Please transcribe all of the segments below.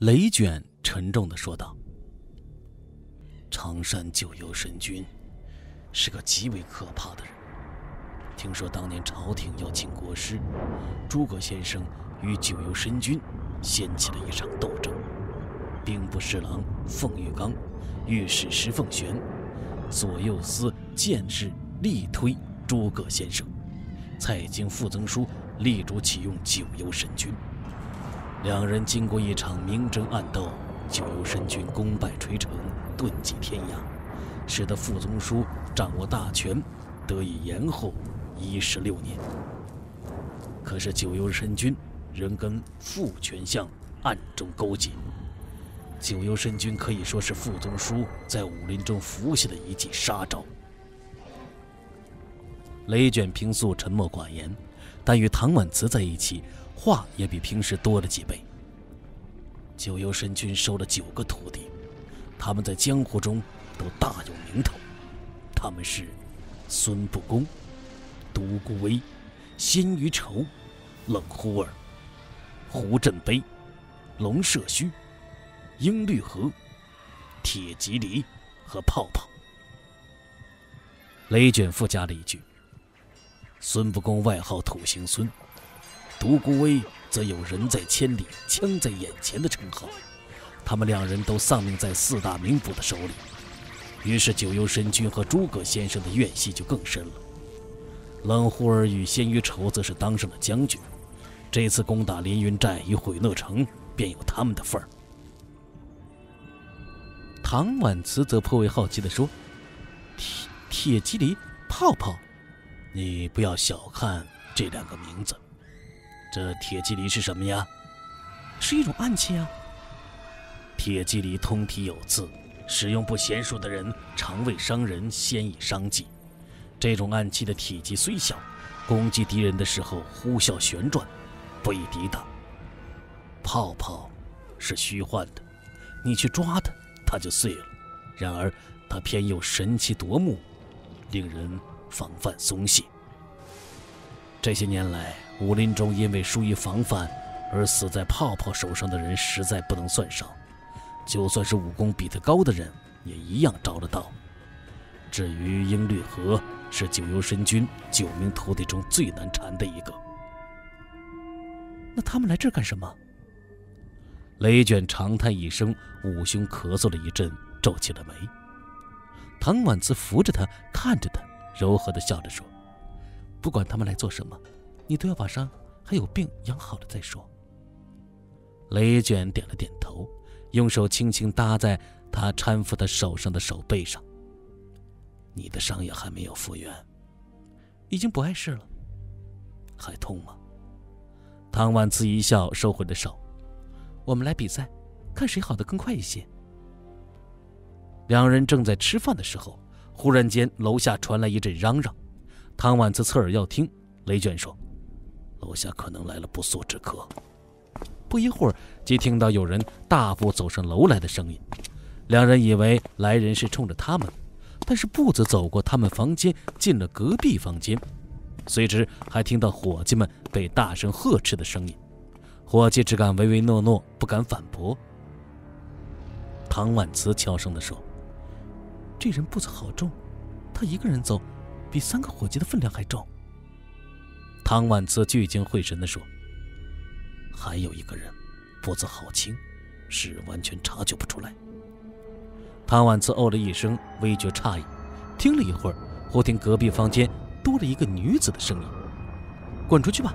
雷卷沉重地说道：“常山九幽神君是个极为可怕的人。听说当年朝廷要请国师，诸葛先生与九幽神君掀起了一场斗争。兵部侍郎凤玉刚、御史石凤玄、左右司谏事力推诸葛先生，蔡京傅增书力主启用九幽神君。两人经过一场明争暗斗，九幽神君功败垂成，遁迹天涯，使得傅增书掌握大权，得以延后16年。可是九幽神君仍跟傅权相暗中勾结。九幽神君可以说是傅增书在武林中服下的一记杀招。”雷卷平素沉默寡言，但与唐婉慈在一起，话也比平时多了几倍。九幽神君收了9个徒弟，他们在江湖中都大有名头。他们是孙不公、独孤威、鲜于愁、冷忽儿、胡振碑、龙舍虚、英律和、铁吉离和泡泡。雷卷附加了一句：“孙不公外号土行孙，独孤威则有人在千里，枪在眼前的称号。他们两人都丧命在4大名捕的手里。”于是九幽神君和诸葛先生的怨隙就更深了。冷忽儿与鲜于愁则是当上了将军，这次攻打凌云寨与毁乐城便有他们的份儿。唐婉慈则颇为好奇地说：“铁吉离、泡泡，你不要小看这2个名字。这铁吉离是什么呀？是一种暗器啊。铁吉离通体有刺，使用不娴熟的人常为伤人，先以伤己。这种暗器的体积虽小，攻击敌人的时候呼啸旋转，不易抵挡。泡泡是虚幻的，你去抓它，它就碎了。然而它偏又神奇夺目，令人防范松懈。这些年来，武林中因为疏于防范而死在泡泡手上的人实在不能算少。就算是武功比他高的人，也一样着了道。至于英律和，是九幽神君9名徒弟中最难缠的一个。”“那他们来这儿干什么？”雷卷长叹一声，捂胸咳嗽了一阵，皱起了眉。唐婉慈扶着他，看着他，柔和地笑着说：“不管他们来做什么，你都要把伤还有病养好了再说。”雷卷点了点头，用手轻轻搭在他搀扶他手上的手背上。“你的伤也还没有复原。”“已经不碍事了。”“还痛吗？”唐婉慈一笑，收回了手。“我们来比赛，看谁好的更快一些。”两人正在吃饭的时候，忽然间楼下传来一阵嚷嚷。唐婉慈侧耳要听，雷卷说：“楼下可能来了不速之客。”不一会儿，即听到有人大步走上楼来的声音。两人以为来人是冲着他们，但是步子走过他们房间，进了隔壁房间。随之还听到伙计们被大声呵斥的声音。伙计只敢唯唯诺诺，不敢反驳。唐婉慈悄声地说：“这人步子好重，他一个人走，比3个伙计的分量还重。”唐婉慈聚精会神地说：“还有一个人步子好轻，是完全察觉不出来。”唐婉慈哦了一声，微觉诧异。听了一会儿，忽听隔壁房间多了一个女子的声音：“滚出去吧，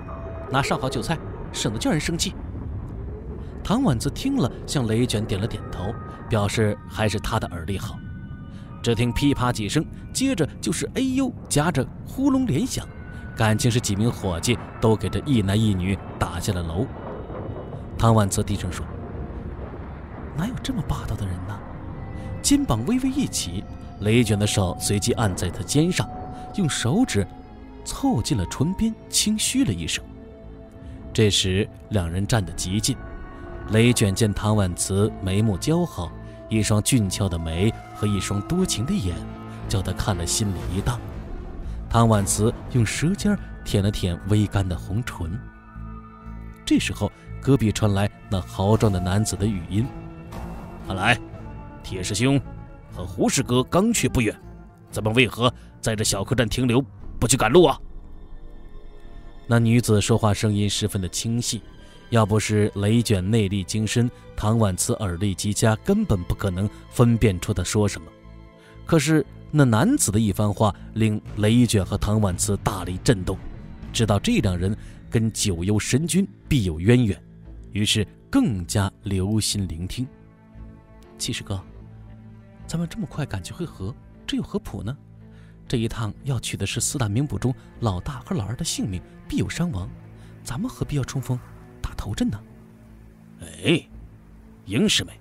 拿上好酒菜，省得叫人生气。”唐婉慈听了，向雷卷点了点头，表示还是他的耳力好。只听噼啪几声，接着就是哎呦夹着呼隆连响，感情是几名伙计都给这1男1女打下了楼。唐婉慈低声说：“哪有这么霸道的人呢？”肩膀微微一起，雷卷的手随即按在他肩上，用手指凑近了唇边，轻嘘了一声。这时两人站得极近，雷卷见唐婉慈眉目姣好，一双俊俏的眉和一双多情的眼，叫他看了心里一荡。唐婉慈用舌尖舔了舔微干的红唇。这时候隔壁传来那豪壮的男子的语音。看来，铁师兄和胡师哥刚去不远，咱们为何在这小客栈停留，不去赶路啊？那女子说话声音十分的清晰，要不是雷卷内力精深，唐婉慈耳力极佳，根本不可能分辨出她说什么。可是那男子的一番话令雷卷和唐婉慈大力震动，知道这两人跟九幽神君必有渊源，于是更加留心聆听。七师哥，咱们这么快赶去会合，这又何谱呢？这一趟要取的是四大名捕中老大和老二的性命，必有伤亡，咱们何必要冲锋打头阵呢？哎，英师妹，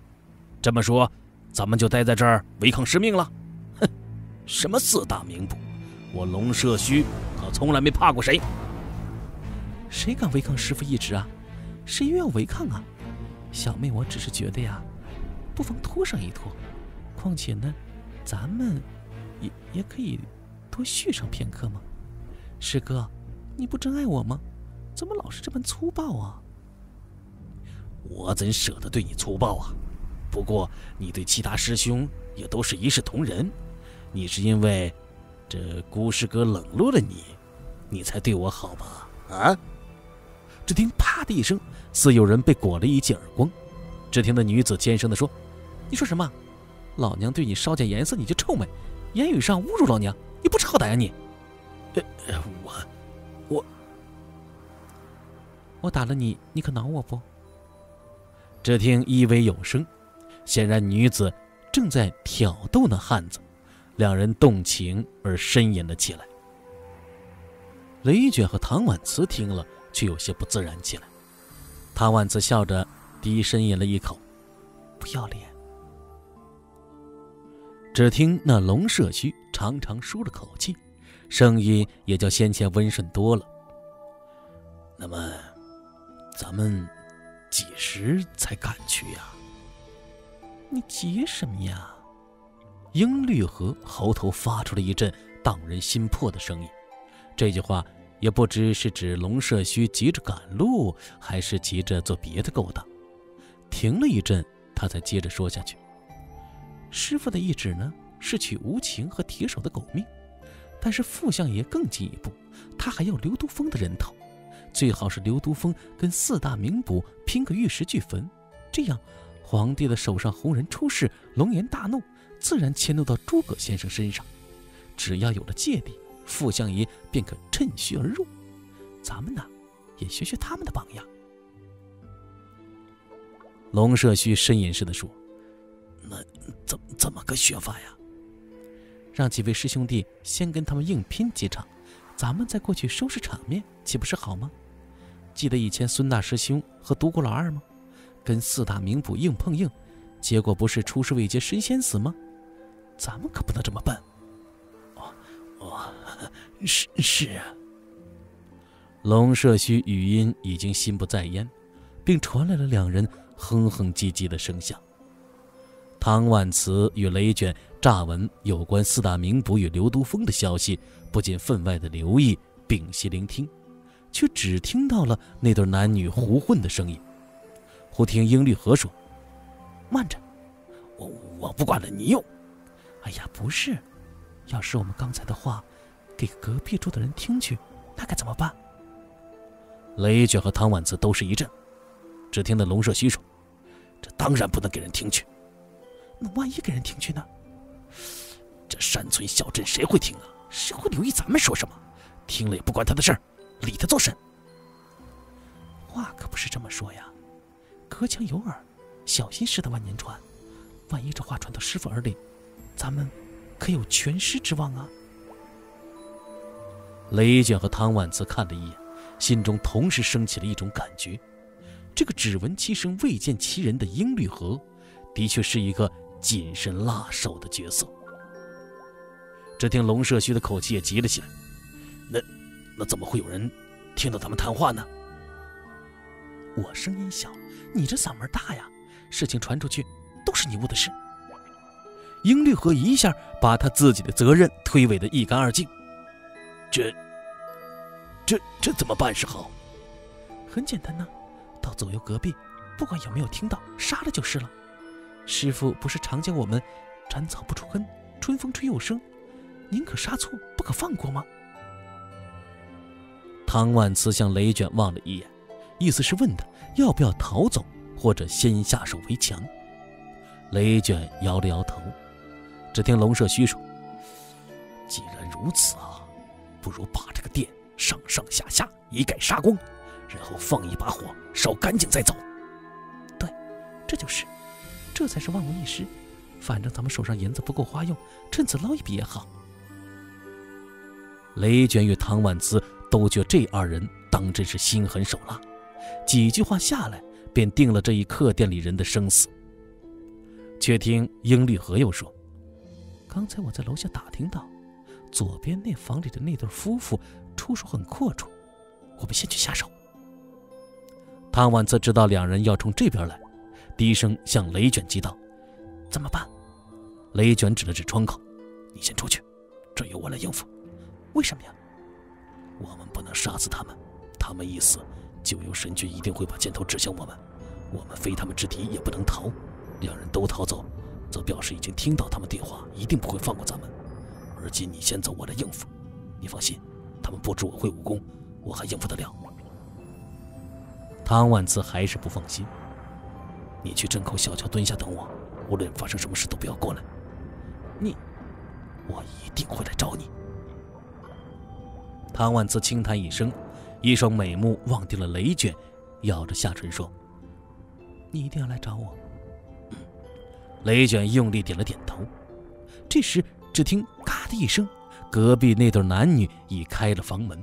这么说咱们就待在这儿违抗师命了？哼，什么四大名捕，我龙舍虚可从来没怕过谁。谁敢违抗师父意志啊？谁又要违抗啊？小妹，我只是觉得呀，不妨拖上一拖，况且呢，咱们也可以多续上片刻嘛。师哥，你不真爱我吗？怎么老是这般粗暴啊？我怎舍得对你粗暴啊？不过你对其他师兄也都是一视同仁，你是因为这姑师哥冷落了你，你才对我好吧？啊！只听啪的一声，似有人被裹了一记耳光。只听那女子尖声地说：“你说什么？老娘对你稍见颜色你就臭美，言语上侮辱老娘，你不知好歹啊你！”我打了你，你可挠我不？只听依偎有声，显然女子正在挑逗那汉子，两人动情而呻吟了起来。雷卷和唐婉慈听了，却有些不自然起来。唐婉慈笑着低呻吟了一口：“不要脸。”只听那龙舍虚长长舒了口气，声音也较先前温顺多了。那么，咱们几时才赶去呀？你急什么呀？英律和喉头发出了一阵荡人心魄的声音。这句话也不知是指龙舍虚急着赶路，还是急着做别的勾当。停了一阵，他才接着说下去。师父的意志呢，是取无情和铁手的狗命，但是傅相爷更进一步，他还要刘都峰的人头，最好是刘都峰跟四大名捕拼个玉石俱焚，这样皇帝的手上红人出世，龙颜大怒，自然迁怒到诸葛先生身上。只要有了芥蒂，傅相爷便可趁虚而入。咱们呢，也学学他们的榜样。龙舍虚呻吟似的说：“那怎么个学法呀？”让几位师兄弟先跟他们硬拼几场，咱们再过去收拾场面，岂不是好吗？记得以前孙大师兄和独孤老二吗？跟四大名捕硬碰硬，结果不是出师未捷身先死吗？咱们可不能这么办。是啊。龙舍虚语音已经心不在焉，并传来了两人哼哼唧唧的声响。唐婉慈与雷卷乍闻有关四大名捕与刘都峰的消息，不禁分外的留意，屏息聆听，却只听到了那对男女胡混的声音。忽听英律和说：“慢着，我不管了你又。”“哎呀，不是，要是我们刚才的话给隔壁桌的人听去，那该怎么办？”雷卷和唐婉慈都是一震，只听得龙舍虚说：“这当然不能给人听去。”“那万一给人听去呢？”“这山村小镇谁会听啊？谁会留意咱们说什么？听了也不关他的事儿，理他做甚？”“话可不是这么说呀，隔墙有耳，小心驶得万年船。万一这话传到师父耳里，咱们可有全尸之望啊！”雷卷和唐婉慈看了一眼，心中同时升起了一种感觉：这个只闻其声未见其人的英律和，的确是一个谨慎辣手的角色。只听龙舍虚的口气也急了起来：“那怎么会有人听到咱们谈话呢？”“我声音小，你这嗓门大呀，事情传出去都是你误的事。”英律和一下把他自己的责任推诿得一干二净。“这怎么办是好？”“很简单呐，到左右隔壁，不管有没有听到，杀了就是了。师傅不是常讲我们斩草不除根，春风吹又生，宁可杀错，不可放过吗？唐万慈向雷卷望了一眼，意思是问他要不要逃走，或者先下手为强。雷卷摇了摇头，只听龙舍虚说：“既然如此啊，不如把这个店上上下下一概杀光，然后放一把火烧干净再走。”对，这就是，这才是万无一失。反正咱们手上银子不够花用，趁此捞一笔也好。雷卷与唐婉慈都觉这二人当真是心狠手辣，几句话下来便定了这一客店里人的生死。却听英丽和又说：“刚才我在楼下打听到，左边那房里的那对夫妇出手很阔绰，我们先去下手。”唐婉慈知道两人要冲这边来，低声向雷卷急道：“怎么办？”雷卷指了指窗口：“你先出去，这由我来应付。”“为什么呀？”“我们不能杀死他们，他们一死，九幽神君一定会把箭头指向我们，我们非他们之敌也不能逃。两人都逃走，则表示已经听到他们电话，一定不会放过咱们。而今你先走，我来应付。你放心，他们不止我会武功，我还应付得了。”唐万次还是不放心：“你去镇口小桥蹲下等我，无论发生什么事都不要过来。”“你……”“我一定会来找你。”唐万次轻叹一声，一双美目望定了雷卷，咬着下唇说：“你一定要来找我。”雷卷用力点了点头。这时只听嘎的一声，隔壁那对男女已开了房门。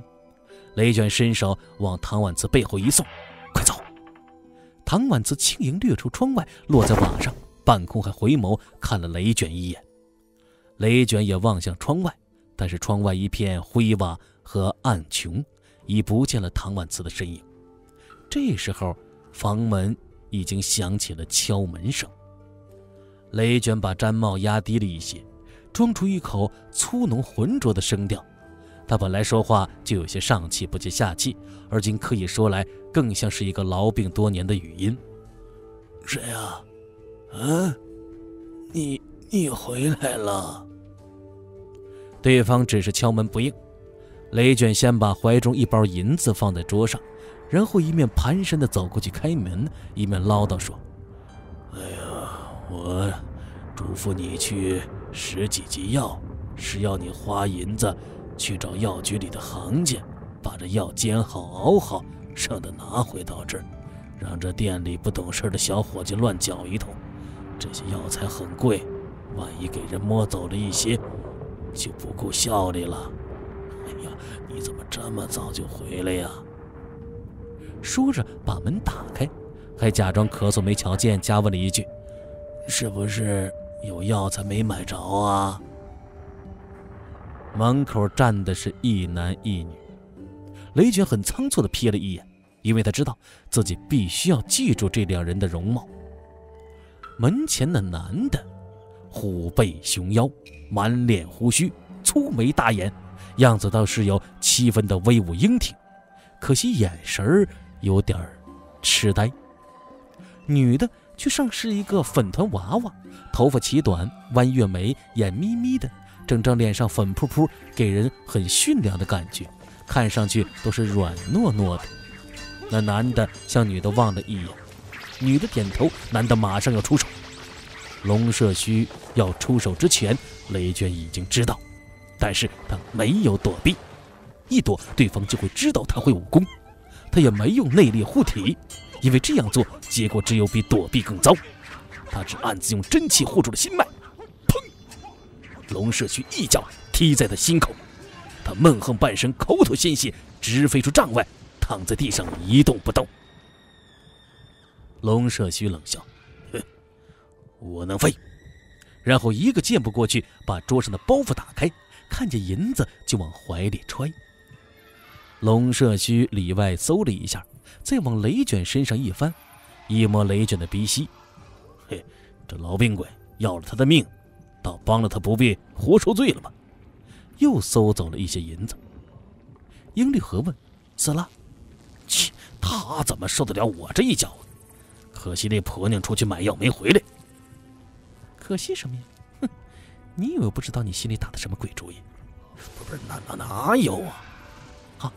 雷卷伸手往唐婉慈背后一送：“快走！”唐婉慈轻盈掠出窗外，落在瓦上，半空还回眸看了雷卷一眼。雷卷也望向窗外，但是窗外一片灰瓦和暗穹，已不见了唐婉慈的身影。这时候房门已经响起了敲门声。雷卷把毡帽压低了一些，装出一口粗浓浑浊的声调。他本来说话就有些上气不接下气，而今刻意说来，更像是一个痨病多年的语音。“谁啊？啊，你回来了？”对方只是敲门不应。雷卷先把怀中一包银子放在桌上，然后一面蹒跚地走过去开门，一面唠叨说：“哎呀，我嘱咐你去拾几剂药，是要你花银子去找药局里的行家，把这药煎好熬好，剩的拿回到这儿，让这店里不懂事的小伙计乱搅一通。这些药材很贵，万一给人摸走了一些，就不顾效力了。哎呀，你怎么这么早就回来呀？”说着把门打开，还假装咳嗽没瞧见，加问了一句：“是不是有药材没买着啊？”门口站的是一男一女，雷卷很仓促地瞥了一眼，因为他知道自己必须要记住这两人的容貌。门前的男的，虎背熊腰，满脸胡须，粗眉大眼，样子倒是有七分的威武英挺，可惜眼神有点痴呆。女的却像是一个粉团娃娃，头发齐短，弯月眉，眼眯眯的，整张脸上粉扑扑，给人很驯良的感觉，看上去都是软糯糯的。那男的向女的望了一眼，女的点头，男的马上要出手。龙舍虚要出手之前，雷娟已经知道，但是他没有躲避，一躲对方就会知道他会武功。他也没用内力护体，因为这样做结果只有比躲避更糟。他只暗自用真气护住了心脉，砰！龙舍虚一脚踢在他心口，他闷哼半声，口吐鲜血，直飞出帐外，躺在地上一动不动。龙舍虚冷笑：“哼，我能飞！”然后一个箭步过去，把桌上的包袱打开，看见银子就往怀里揣。龙舍虚里外搜了一下，再往雷卷身上一翻，一摸雷卷的鼻息，嘿，这老病鬼要了他的命，倒帮了他不必活受罪了吧？又搜走了一些银子。英律和问：“死了？”“切，他怎么受得了我这一脚？可惜那婆娘出去买药没回来。可惜什么呀？哼，你以为我不知道你心里打的什么鬼主意？不是，哪有啊？好，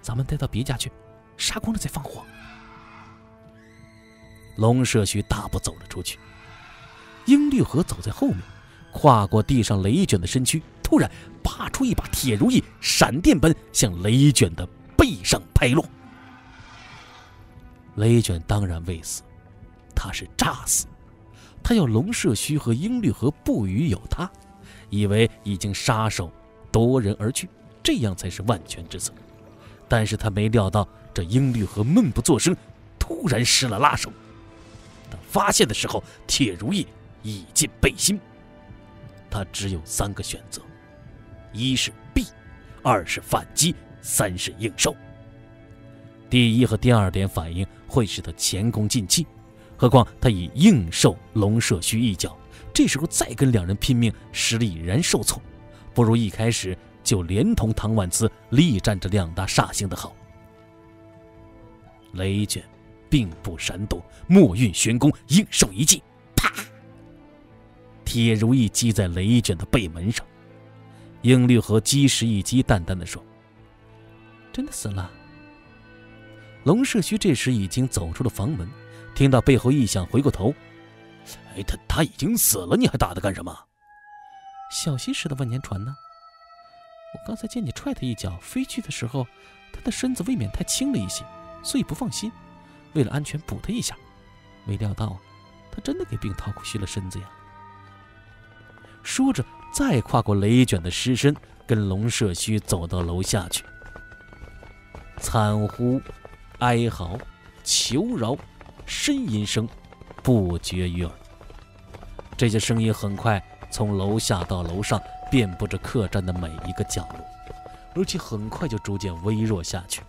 咱们带到别家去，杀光了再放火。龙舍须大步走了出去，英律和走在后面，跨过地上雷卷的身躯，突然拔出一把铁如意，闪电般向雷卷的背上拍落。雷卷当然未死，他是炸死。他要龙舍须和英律和不与有他，以为已经杀手夺人而去，这样才是万全之策。但是他没料到这英律和闷不作声，突然失了拉手。当发现的时候，铁如意已进背心。他只有三个选择：一是避，二是反击，三是应受。第一和第二点反应会使他前功尽弃，何况他已应受龙舍须一脚，这时候再跟两人拼命，实力已然受挫，不如一开始就连同唐婉姿力战这两大煞星的好。雷卷并不闪躲，墨韵玄功，应受一击，啪！铁如意击在雷卷的背门上。应律和击石一击，淡淡的说：“真的死了。”龙舍须这时已经走出了房门，听到背后异响，回过头：“哎，他已经死了，你还打他干什么？”小心驶的万年船呢？我刚才见你踹他一脚，飞去的时候，他的身子未免太轻了一些，所以不放心，为了安全补他一下。没料到啊，他真的给病套虚了身子呀！说着，再跨过雷卷的尸身，跟龙舍须走到楼下去，惨呼、哀嚎、求饶、呻吟声不绝于耳。这些声音很快从楼下到楼上遍布着客栈的每一个角落，而且很快就逐渐微弱下去。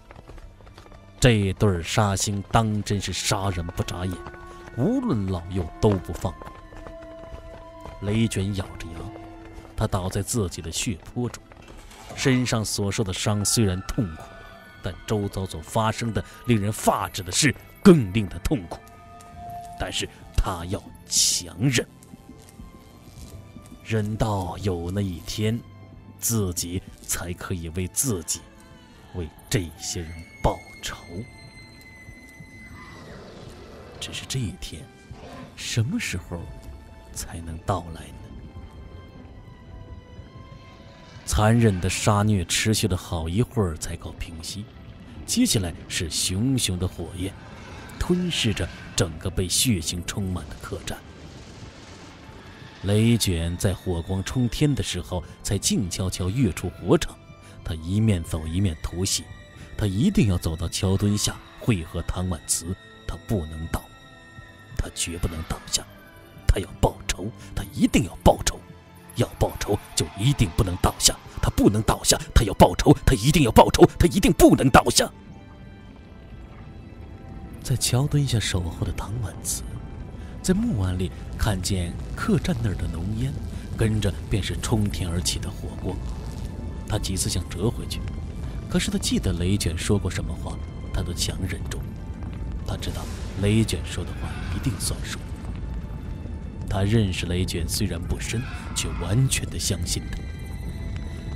这对杀星当真是杀人不眨眼，无论老幼都不放过。雷卷咬着牙，他倒在自己的血泊中，身上所受的伤虽然痛苦，但周遭所发生的令人发指的事更令他痛苦，但是他要强忍，忍到有那一天，自己才可以为自己、为这些人报仇。只是这一天，什么时候才能到来呢？残忍的杀虐持续了好一会儿才告平息，接下来是熊熊的火焰，吞噬着整个被血腥充满的客栈。雷卷在火光冲天的时候，才静悄悄跃出火场。他一面走一面吐血，他一定要走到桥墩下会合唐婉慈，他不能倒，他绝不能倒下，他要报仇，他一定要报仇。要报仇就一定不能倒下，他不能倒下，他要报仇，他一定要报仇，他一定不能倒下。在桥墩下守候的唐婉慈，在暮晚里看见客栈那儿的浓烟，跟着便是冲天而起的火光。他几次想折回去，可是他记得雷卷说过什么话，他都强忍住。他知道雷卷说的话一定算数。他认识雷卷虽然不深，却完全的相信他。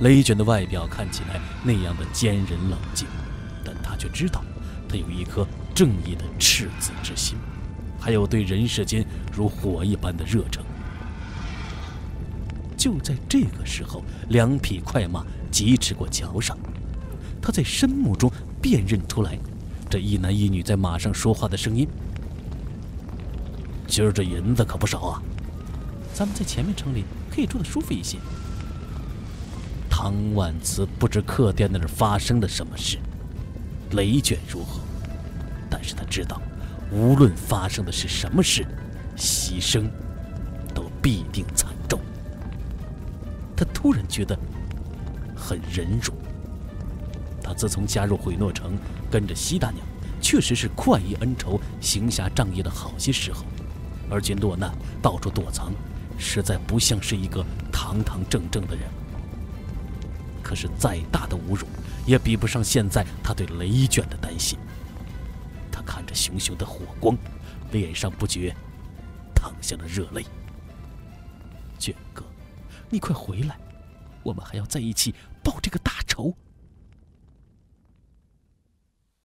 雷卷的外表看起来那样的坚韧冷静，但他却知道他有一颗正义的赤子之心，还有对人世间如火一般的热忱。就在这个时候，两匹快马疾驰过桥上，他在深幕中辨认出来这一男一女在马上说话的声音。今儿这银子可不少啊，咱们在前面城里可以住得舒服一些。唐婉慈不知客店那儿发生了什么事，雷卷如何，但是他知道无论发生的是什么事，牺牲都必定惨重。他突然觉得很忍辱。他自从加入毁诺城，跟着西大娘，确实是快意恩仇，行侠仗义了好些时候，而今落难，到处躲藏，实在不像是一个堂堂正正的人。可是再大的侮辱也比不上现在他对雷卷的担心。看着熊熊的火光，脸上不觉淌下了热泪。卷哥，你快回来，我们还要在一起报这个大仇。